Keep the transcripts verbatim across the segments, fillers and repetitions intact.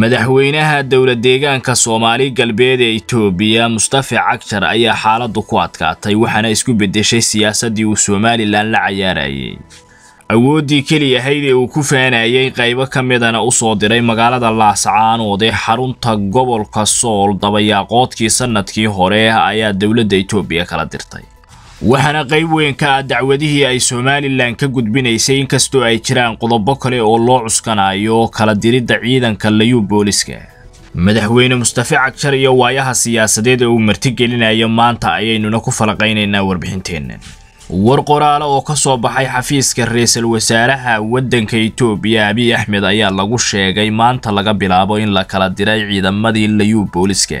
madaxweynaha dawlad deegaanka Soomaali galbeed ee Itoobiya Mustafa Cagjar ayaa xaaladdu ku adkaatay waxaana isku bedeshay siyaasadii uu Soomaaliland la ciyaarayay awoodii kaliya haydee uu ku faanayay qaybo kamidana u soo diray magaalada Laascaanood ee xarunta gobolka Sool dabayaaqoodkii sanadkii hore ayaa dawladda Itoobiya kala dirtay waxana qayb weyn ka dacwadihii ay Soomaaliland ka gudbinaysay inkastoo ay jiraan qodobo kale oo loo cuskanayo kala diridda ciidanka layu booliska madaxweyne Mustafa Cagjar iyo waayaha siyaasadeed ee uu marti gelinaayo maanta ayaynu ku falaqaynaynaa warbixinteenna war qoraal oo ka soo baxay xafiiska ra'iisul wasaaraha wadanka Itoobiya Abiy Ahmed ayaa lagu sheegay maanta laga bilaabo in la kala diray ciidamadii layu booliska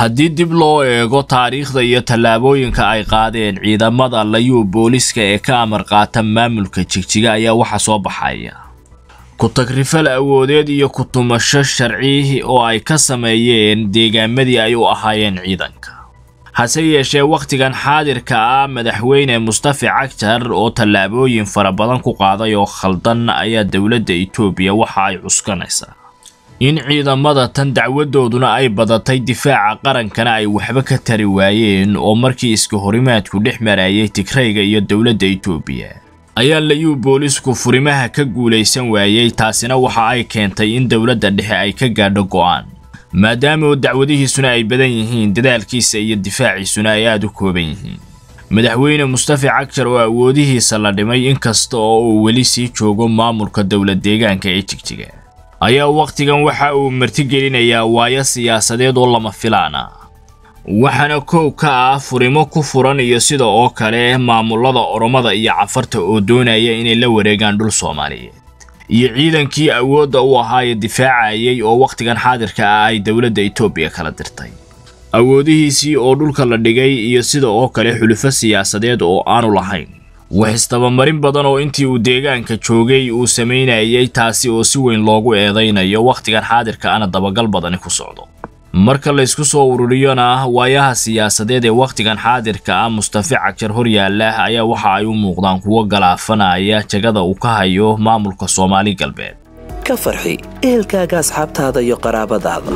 haddii dib loo eego taariikhda iyo talaabooyinka ay qaadeen ciidamada layu booliska ee ka amar qaata maamulka jigjiga ayaa waxa soo baxaya ku takrifal awoodeed iyo ku tumasho sharci oo ay ka sameeyeen deegaamadii ay u ahaayeen ciidanka hase yeeshee waqtigan xaadirka ah madaxweyne Mustafa Cagjar oo talaabooyin fara badan ku qaaday oo khaldan ayaa dawladda Itoobiya waxa ay cuskanaysaa in ciidamada tan dacwadooduna ay badatay difaaca qarankana ay waxba ka tari waayeen oo markii isku horimaadku dhex marayay Tigrayga iyo dawladda Itoobiya ayaa layu boolisku furimaha ka guuleysan waayay taasina waxa ay keentay in dawladda dhexe ay ka gaadho go'aan maadaama dacwadihiisuna ay badan yihiin dadaalkiisa iyo difaaciisuna ay aad u kooban yihiin madaxweyne Mustafa Cagjar oo awoodihiisa la dhimay inkasta oo weli sii joogo maamulka dawlad deegaanka ee Jigjiga ayaa waqtigan waxa uu marti gelinayaa waayo siyaasadeed oo lama filaana waxana koow ka furimo ku furan iyo sidoo kale maamulada Oromada iyo Cafarta oo doonaya inay la wareegaan dhul Soomaaliyeed iyo ciidankii awoodda u ahaa difaacayay oo waqtigan xaadirka ay dawladda Itoobiya kala dirtay awoodihiisii oo dhulka la dhigay iyo sidoo kale xulufo siyaasadeed oo aanu lahayn waxistaba marin badan oo intii uu deegaanka joogay uu sameynayay taasi oo si weyn loogu eedeynayo waqtigan xaadirka ana dabagal badan ku socdo marka la isku soo ururiyana waayaha siyaasadeed ee waqtigan xaadirka Mustafa Cagjar hor yaala ayaa waxa ay u muuqdaan kuwo galaafanaya jagada uu ka hayo maamulka Soomaali galbeed ka farxi ehelkaaga asxaabtaada iyo qaraabadaada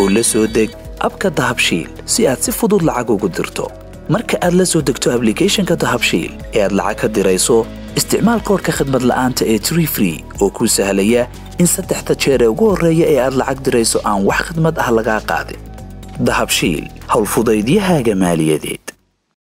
oo la soo deg abka dahabshiil si aad si fudud lacag ugu dirto marka aad la soo degto application-ka dahabshiil ee aad lacag ka dirayso isticmaal koodka khidmad la'aanta ee three free oo ku sahlaya in saddexda jeer ee ugu horeeya ee aad lacag dirayso aan wax khidmad ah laga qaadin dahabshiil hawl fudaydiyahaaga maaliyadeed.